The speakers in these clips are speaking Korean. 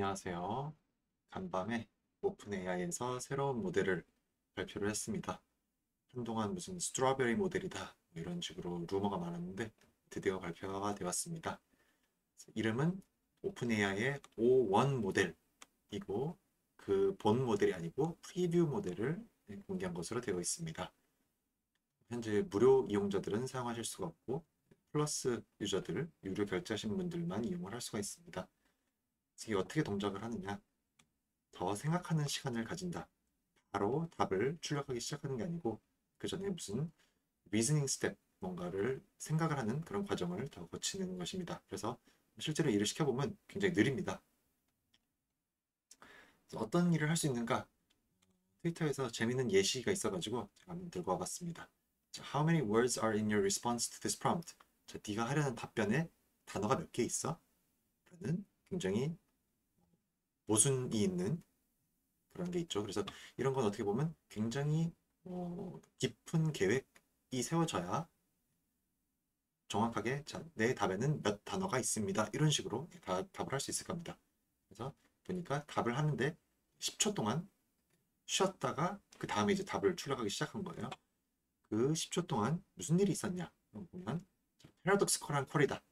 안녕하세요. 간밤에 오픈AI에서 새로운 모델을 발표를 했습니다. 한동안 무슨 스트로베리 모델이다 이런 식으로 루머가 많았는데 드디어 발표가 되었습니다. 이름은 오픈AI의 o1 모델이고 그 본 모델이 아니고 프리뷰 모델을 공개한 것으로 되어 있습니다. 현재 무료 이용자들은 사용하실 수가 없고 플러스 유저들, 유료 결제하신 분들만 이용을 할 수가 있습니다. 이게 어떻게 동작을 하느냐, 더 생각하는 시간을 가진다, 바로 답을 출력하기 시작하는 게 아니고 그 전에 무슨 리즈닝 스텝, 뭔가를 생각을 하는 그런 과정을 더 거치는 것입니다. 그래서 실제로 일을 시켜보면 굉장히 느립니다. 어떤 일을 할 수 있는가, 트위터에서 재미있는 예시가 있어가지고 한번 들고 와봤습니다. 자, How many words are in your response to this prompt? 자, 네가 하려는 답변에 단어가 몇 개 있어? 라는 굉장히 모순이 있는 그런 게 있죠. 그래서 이런 건 어떻게 보면 굉장히 깊은 계획이 세워져야 정확하게, 자, 내 답에는 몇 단어가 있습니다, 이런 식으로 답을 할 수 있을 겁니다. 그래서 보니까 답을 하는데 10초 동안 쉬었다가 그 다음에 이제 답을 출력하기 시작한 거예요. 그 10초 동안 무슨 일이 있었냐 보면 패러독스컬한 쿼리다,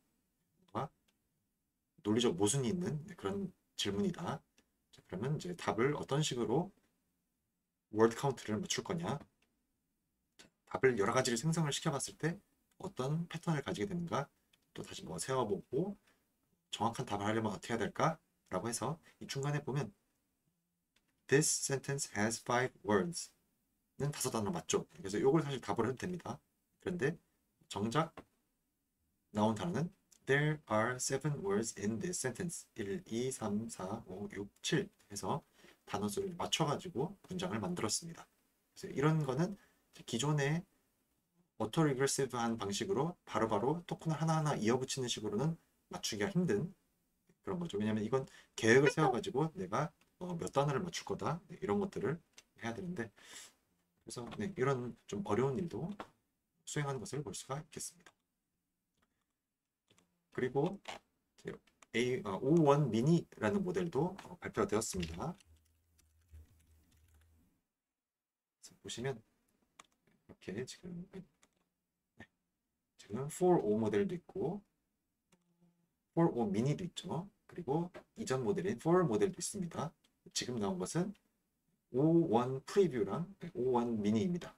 논리적 모순이 있는 그런 질문이다. 자, 그러면 이제 답을 어떤 식으로 워드 카운트를 맞출 거냐, 자, 답을 여러 가지를 생성을 시켜봤을 때 어떤 패턴을 가지게 되는가, 또 다시 뭐 세워보고 정확한 답을 하려면 어떻게 해야 될까 라고 해서 이 중간에 보면 This sentence has 5 words 는 5단어 맞죠? 그래서 이걸 사실 답을 해도 됩니다. 그런데 정작 나온 단어는 There are 7 words in this sentence. 1, 2, 3, 4, 5, 6, 7 해서 단어 수를 맞춰가지고 문장을 만들었습니다. 그래서 이런 거는 기존의 오토리그레시브한 방식으로 바로바로 토큰을 하나하나 이어붙이는 식으로는 맞추기가 힘든 그런 거죠. 왜냐하면 이건 계획을 세워가지고 내가 몇 단어를 맞출 거다, 이런 것들을 해야 되는데, 그래서 네, 이런 좀 어려운 일도 수행하는 것을 볼 수가 있겠습니다. 그리고 o1-mini라는 모델도 발표되었습니다. 보시면 이렇게 지금 4.5 모델도 있고 4.5-mini도 있죠. 그리고 이전 모델인 4 모델도 있습니다. 지금 나온 것은 o1-preview랑 o1-mini입니다.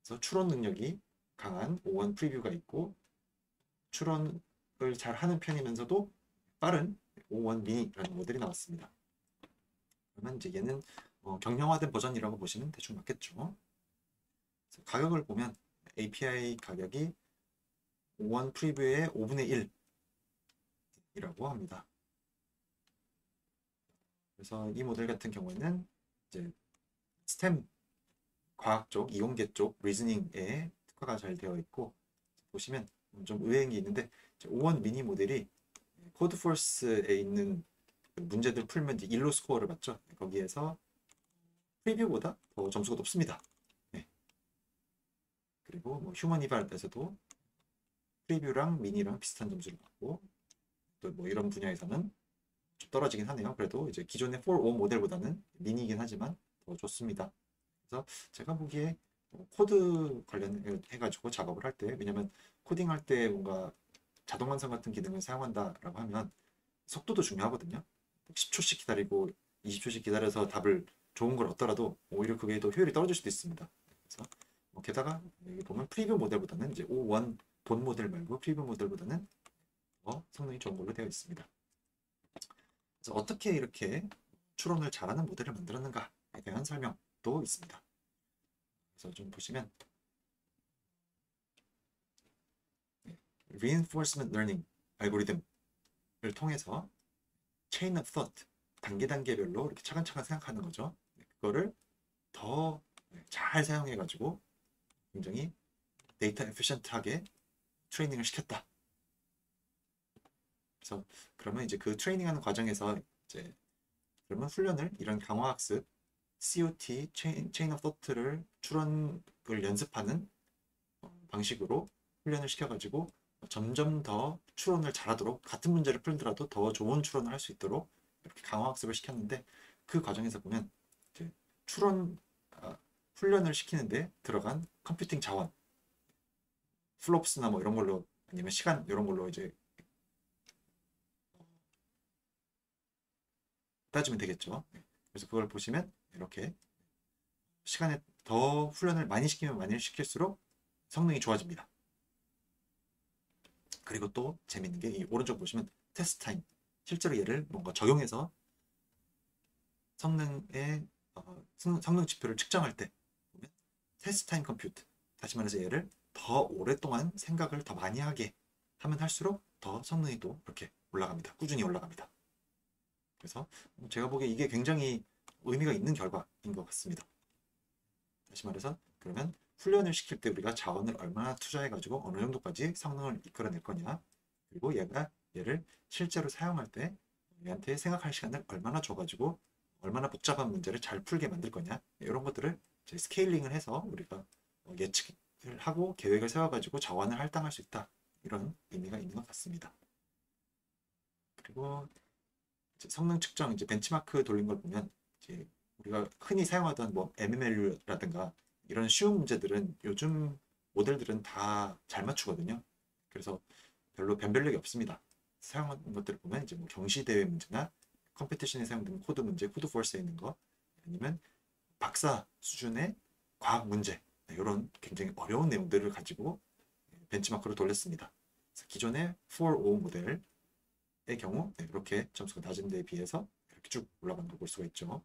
그래서 추론 능력이 강한 o1-preview가 있고 추론 을 잘하는 편이면서도 빠른 o1-mini라는 모델이 나왔습니다. 그러면 이제 얘는 경량화된 버전이라고 보시면 대충 맞겠죠. 그래서 가격을 보면 API 가격이 o1-preview의 5분의 1이라고 합니다. 그래서 이 모델 같은 경우에는 이제 STEM 과학 쪽, 이공계 쪽 리즈닝에 특화가 잘 되어 있고, 보시면 좀 의외인 게 있는데 o1-mini 모델이 코드포스에 있는 문제들 풀면 이제 일로 스코어를 받죠. 거기에서 프리뷰보다 더 점수가 높습니다. 네. 그리고 뭐 휴먼 이발에서도 프리뷰랑 미니랑 비슷한 점수를 받고, 또 뭐 이런 분야에서는 좀 떨어지긴 하네요. 그래도 이제 기존의 4.5 모델보다는 미니이긴 하지만 더 좋습니다. 그래서 제가 보기에 코드 관련해가지고 작업을 할 때, 왜냐면 코딩할 때 뭔가 자동완성 같은 기능을 사용한다라고 하면 속도도 중요하거든요. 10초씩 기다리고 20초씩 기다려서 답을 좋은 걸 얻더라도 오히려 그게 더 효율이 떨어질 수도 있습니다. 그래서 게다가 여기 보면 프리뷰 모델보다는 이제 o1 본 모델 말고 프리뷰 모델보다는 더 성능이 좋은 걸로 되어 있습니다. 그래서 어떻게 이렇게 추론을 잘하는 모델을 만들었는가에 대한 설명도 있습니다. 그래서 좀 보시면 Reinforcement Learning 알고리즘을 통해서 Chain of Thought, 단계별로 이렇게 차근차근 생각하는 거죠. 그거를 더 잘 사용해가지고 굉장히 데이터 에피션트하게 트레이닝을 시켰다. 그래서 그러면 이제 그 트레이닝하는 과정에서 이제 그러면 훈련을, 이런 강화학습, COT, Chain of Thought를 추론을 연습하는 방식으로 훈련을 시켜가지고 점점 더 추론을 잘하도록, 같은 문제를 풀더라도 더 좋은 추론을 할 수 있도록 강화학습을 시켰는데 그 과정에서 보면 이렇게 추론 훈련을 시키는데 들어간 컴퓨팅 자원, 플롭스나 뭐 이런 걸로 아니면 시간 이런 걸로 이제 따지면 되겠죠. 그래서 그걸 보시면 이렇게 시간에 더 훈련을 많이 시키면 많이 시킬수록 성능이 좋아집니다. 그리고 또 재밌는 게 이 오른쪽 보시면 테스트 타임, 실제로 얘를 뭔가 적용해서 성능의 성능 지표를 측정할 때 보면 테스트 타임 컴퓨트, 다시 말해서 얘를 더 오랫동안 생각을 더 많이 하게 하면 할수록 더 성능이 또 이렇게 올라갑니다. 꾸준히 올라갑니다. 그래서 제가 보기에 이게 굉장히 의미가 있는 결과인 것 같습니다. 다시 말해서 그러면 훈련을 시킬 때 우리가 자원을 얼마나 투자해가지고 어느 정도까지 성능을 이끌어낼 거냐, 그리고 얘가 얘를 실제로 사용할 때 얘한테 생각할 시간을 얼마나 줘가지고 얼마나 복잡한 문제를 잘 풀게 만들 거냐, 이런 것들을 이제 스케일링을 해서 우리가 예측을 하고 계획을 세워가지고 자원을 할당할 수 있다, 이런 의미가 있는 것 같습니다. 그리고 이제 성능 측정, 이제 벤치마크 돌린 걸 보면 이제 우리가 흔히 사용하던 뭐 MMLU라든가 이런 쉬운 문제들은 요즘 모델들은 다 잘 맞추거든요. 그래서 별로 변별력이 없습니다. 사용하는 것들을 보면 이제 뭐 경시대회 문제나 컴피티션에 사용되는 코드 문제, 코드 포스에 있는 거, 아니면 박사 수준의 과학 문제, 이런 굉장히 어려운 내용들을 가지고 벤치마크로 돌렸습니다. 그래서 기존의 4O 모델의 경우 이렇게 점수가 낮은 데에 비해서 이렇게 쭉 올라가는 걸 볼 수가 있죠.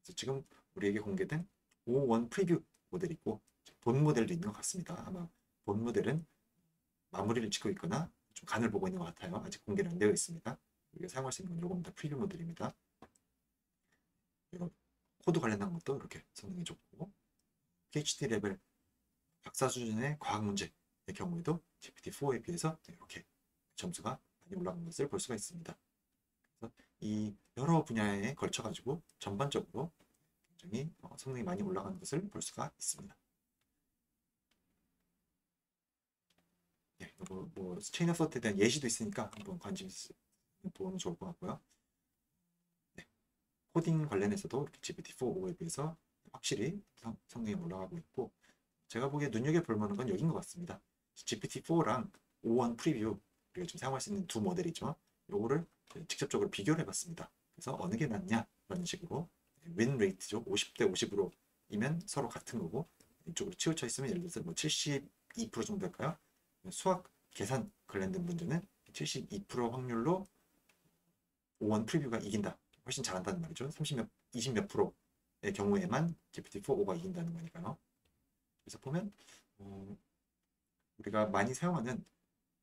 그래서 지금 우리에게 공개된 o1 프리뷰 모델이 있고 본 모델도 있는 것 같습니다. 아마 본 모델은 마무리를 짓고 있거나 좀 간을 보고 있는 것 같아요. 아직 공개는 안 되어 있습니다. 우리가 사용할 수 있는 건 요겁니다. 프리뷰 모델입니다. 이런 코드 관련한 것도 이렇게 성능이 좋고, PhD 레벨 박사 수준의 과학 문제의 경우에도 GPT-4에 비해서 이렇게 점수가 많이 올라간 것을 볼 수가 있습니다. 그래서 이 여러 분야에 걸쳐 가지고 전반적으로 굉장히 성능이 많이 올라가는 것을 볼 수가 있습니다. 예, 뭐 체인 오브 서트에 대한 예시도 있으니까 한번 관심 있으면 보면 좋을 것 같고요. 네, 코딩 관련해서도 GPT-4O에 비해서 확실히 성능이 올라가고 있고, 제가 보기에 눈여겨볼 만한 건 여긴 것 같습니다. GPT-4랑 o1 프리뷰, 우리가 지금 사용할 수 있는 두 모델이죠. 요거를 직접적으로 비교를 해봤습니다. 그래서 어느 게 낫냐 라는 식으로 윈 레이트죠. 50대 50으로 이면 서로 같은 거고, 이쪽으로 치우쳐 있으면 예를 들어서 뭐 72% 정도 될까요? 수학 계산 관련된 문제는 72% 확률로 o1 프리뷰가 이긴다, 훨씬 잘한다는 말이죠. 20몇 프로의 경우에만 GPT-4O가 이긴다는 거니까요. 그래서 보면 우리가 많이 사용하는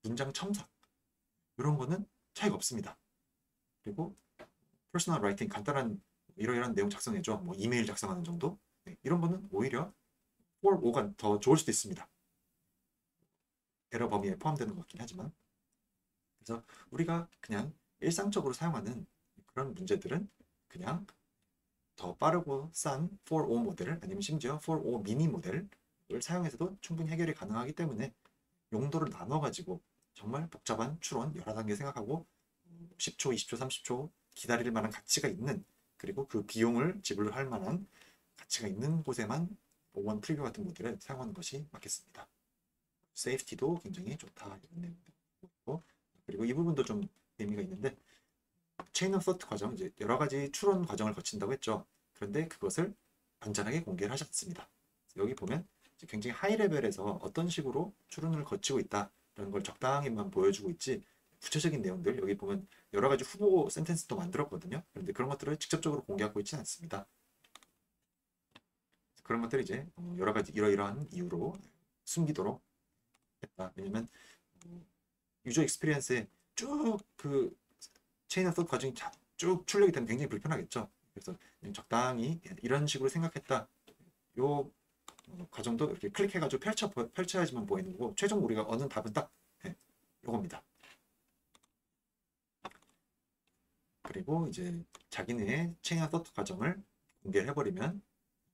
문장 첨삭 이런 거는 차이가 없습니다. 그리고 퍼스널 라이팅, 간단한 이러이러한 내용 작성해줘, 뭐 이메일 작성하는 정도, 네, 이런 거는 오히려 4O가 더 좋을 수도 있습니다. 에러 범위에 포함되는 것 같긴 하지만. 그래서 우리가 그냥 일상적으로 사용하는 그런 문제들은 그냥 더 빠르고 싼 4O 모델, 아니면 심지어 4O 미니 모델을 사용해서도 충분히 해결이 가능하기 때문에, 용도를 나눠가지고 정말 복잡한 추론 여러 단계 생각하고 10초, 20초, 30초 기다릴 만한 가치가 있는, 그리고 그 비용을 지불할 만한 가치가 있는 곳에만 o1 프리뷰 같은 모델을 사용하는 것이 맞겠습니다. 세이프티도 굉장히 좋다, 이런 내용도 있고, 그리고 이 부분도 좀 의미가 있는데, 체인 오브 서트 과정, 이제 여러 가지 추론 과정을 거친다고 했죠. 그런데 그것을 간단하게 공개를 하셨습니다. 여기 보면 굉장히 하이 레벨에서 어떤 식으로 추론을 거치고 있다라는 걸 적당히만 보여주고 있지, 구체적인 내용들, 여기 보면 여러 가지 후보 센텐스도 만들었거든요. 그런데 그런 것들을 직접적으로 공개하고 있지는 않습니다. 그런 것들을 이제 여러 가지 이러이러한 이유로 숨기도록 했다. 왜냐면 유저 익스피리언스에 쭉 그 체인 오브 서트 과정이 쭉 출력이 되면 굉장히 불편하겠죠. 그래서 적당히 이런 식으로 생각했다, 요 과정도 이렇게 클릭해가지고 펼쳐야지만 보이는 거고, 최종 우리가 얻는 답은 딱 요겁니다. 그리고 이제 자기네 체인 오브 서트 과정을 공개를 해버리면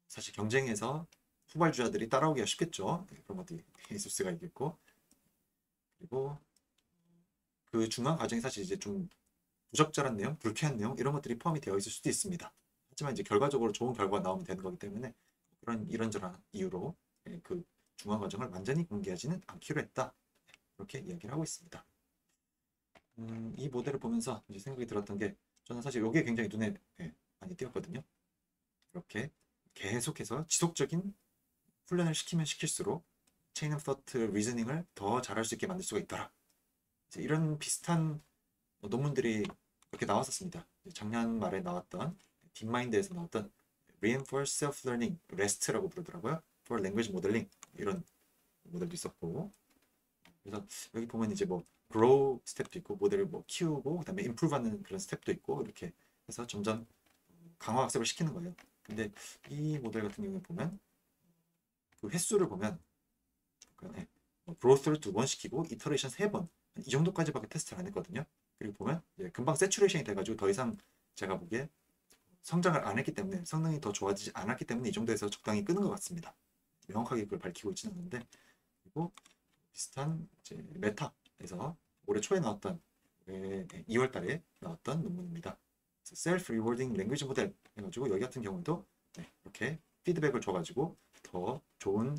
사실 경쟁에서 후발주자들이 따라오기가 쉽겠죠. 그런 것도 있을 수가 있겠고, 그리고 그 중간 과정이 사실 이제 좀 부적절한 내용, 불쾌한 내용 이런 것들이 포함이 되어 있을 수도 있습니다. 하지만 이제 결과적으로 좋은 결과가 나오면 되는 거기 때문에 그런 이런저런 이유로 그 중간 과정을 완전히 공개하지는 않기로 했다. 이렇게 이야기를 하고 있습니다. 이 모델을 보면서 이제 생각이 들었던 게 저는 사실 이게 굉장히 눈에 많이 띄었거든요. 이렇게 계속해서 지속적인 훈련을 시키면 시킬수록 체인 오브 서트 리즈닝을 더 잘할 수 있게 만들 수가 있더라. 이제 이런 비슷한 논문들이 그렇게 나왔었습니다. 작년 말에 나왔던 딥마인드에서 나왔던 Reinforcement Self-Learning, REST라고 부르더라고요. For Language Modeling 이런 모델도 있었고, 그래서 여기 보면 이제 뭐 grow 스텝도 있고 모델을 뭐 키우고 그다음에 improve하는 그런 스텝도 있고 이렇게 해서 점점 강화 학습을 시키는 거예요. 근데 이 모델 같은 경우에 보면 그 횟수를 보면 growth를 2번 시키고 iteration 3번 이 정도까지밖에 테스트를 안 했거든요. 그리고 보면 이제 금방 sature이 돼가지고 더 이상 제가 보기에 성장을 안 했기 때문에 성능이 더 좋아지지 않았기 때문에 이 정도에서 적당히 끄는 것 같습니다. 명확하게 그걸 밝히고 있지는 않는데, 그리고 비슷한 이제 메타에서 올해 초에 나왔던 2월 달에 나왔던 논문입니다. Self-Rewarding Language Model 해가지고 여기 같은 경우도 이렇게 피드백을 줘가지고 더 좋은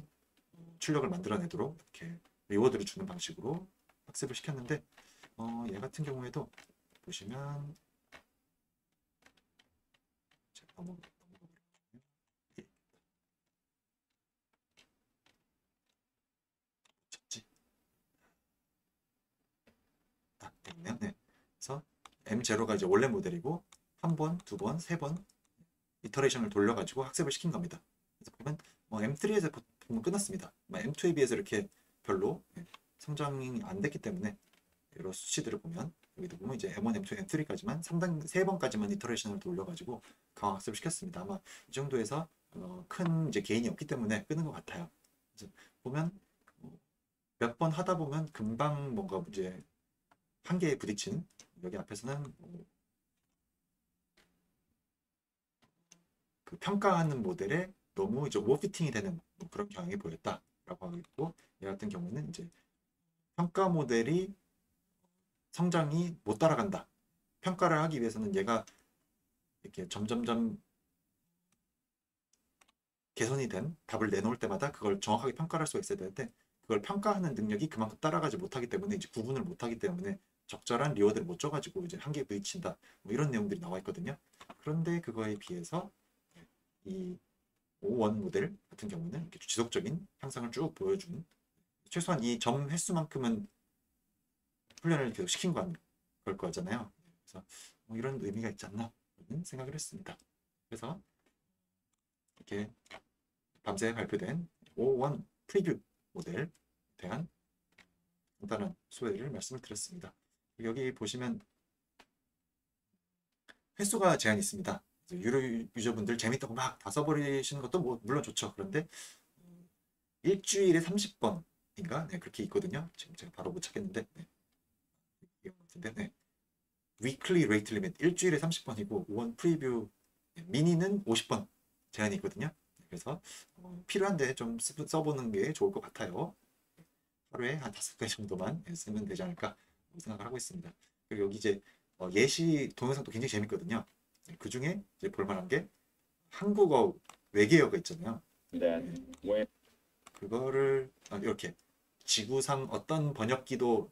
출력을 만들어내도록 이렇게 리워드를 주는 방식으로 학습을 시켰는데, 얘 같은 경우에도 보시면 됐네요. 네. 그래서 M0가 이제 원래 모델이고 한 번, 두 번, 세 번 이터레이션을 돌려가지고 학습을 시킨 겁니다. 그래서 보면 M3에서 보면 끝났습니다. M2에 비해서 이렇게 별로 성장이 안 됐기 때문에 이런 수치들을 보면 여기도 보면 이제 M1, M2, M3까지만 3번까지만 이터레이션을 돌려가지고 강화학습을 시켰습니다. 아마 이 정도에서 큰 이제 개인이 없기 때문에 끄는 것 같아요. 그래서 보면 몇 번 하다 보면 금방 뭔가 이제 한계에 부딪히는, 여기 앞에서는 그 평가하는 모델에 너무 이제 오버피팅이 되는 그런 경향이 보였다라고 하고 있고, 얘 같은 경우는 이제 평가 모델이 성장이 못 따라간다. 평가를 하기 위해서는 얘가 이렇게 점점점 개선이 된 답을 내놓을 때마다 그걸 정확하게 평가를 할 수가 있어야 되는데, 그걸 평가하는 능력이 그만큼 따라가지 못하기 때문에 이제 구분을 못하기 때문에 적절한 리워드를 못 줘가지고 이제 한계에 부딪힌다. 뭐 이런 내용들이 나와 있거든요. 그런데 그거에 비해서 이 O1 모델 같은 경우는 이렇게 지속적인 향상을 쭉 보여주는, 최소한 이 점 횟수만큼은 훈련을 계속 시킨 걸 거잖아요. 그래서 뭐 이런 의미가 있지 않나 라는 생각을 했습니다. 그래서 이렇게 밤새 발표된 O1-preview 모델에 대한 간단한 소개를 말씀을 드렸습니다. 여기 보시면 횟수가 제한이 있습니다. 유료 유저분들 재밌다고 막 다 써버리시는 것도 뭐 물론 좋죠. 그런데 일주일에 30번인가 그렇게 있거든요. 지금 제가 바로 못 찾겠는데, weekly rate limit 일주일에 30번이고 o1 preview 미니는 50번 제한이 있거든요. 그래서 필요한데 좀 써보는 게 좋을 것 같아요. 하루에 한 5개 정도만 쓰면 되지 않을까 생각을 하고 있습니다. 그리고 여기 이제 예시 동영상도 굉장히 재밌거든요. 그 중에 이제 볼만한 게 한국어 외계어가 있잖아요. 그거를 이렇게 지구상 어떤 번역기도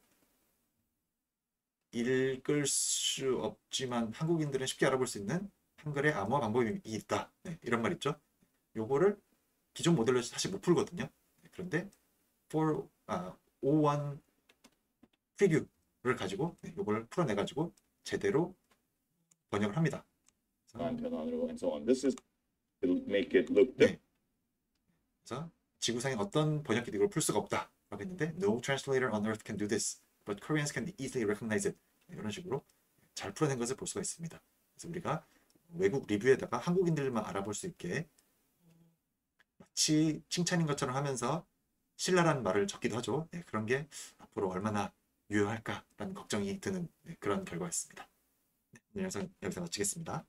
읽을 수 없지만 한국인들은 쉽게 알아볼 수 있는 한글의 암호화 방법이 있다. 이런 말 있죠. 요거를 기존 모델로 사실 못 풀거든요. 그런데 O1 프리뷰를 가지고 요걸 풀어내 가지고 제대로 번역을 합니다. 그래서 지구상에 어떤 번역기도 이걸 풀 수가 없다라고 했는데 No translator on earth can do this, but Koreans can easily recognize it. 이런 식으로 잘 풀어낸 것을 볼 수가 있습니다. 그래서 우리가 외국 리뷰에다가 한국인들만 알아볼 수 있게 마치 칭찬인 것처럼 하면서 신랄한 말을 적기도 하죠. 그런 게 앞으로 얼마나 유효할까라는 걱정이 드는 그런 결과였습니다. 오늘 영상 여기서 마치겠습니다.